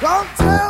Don't tell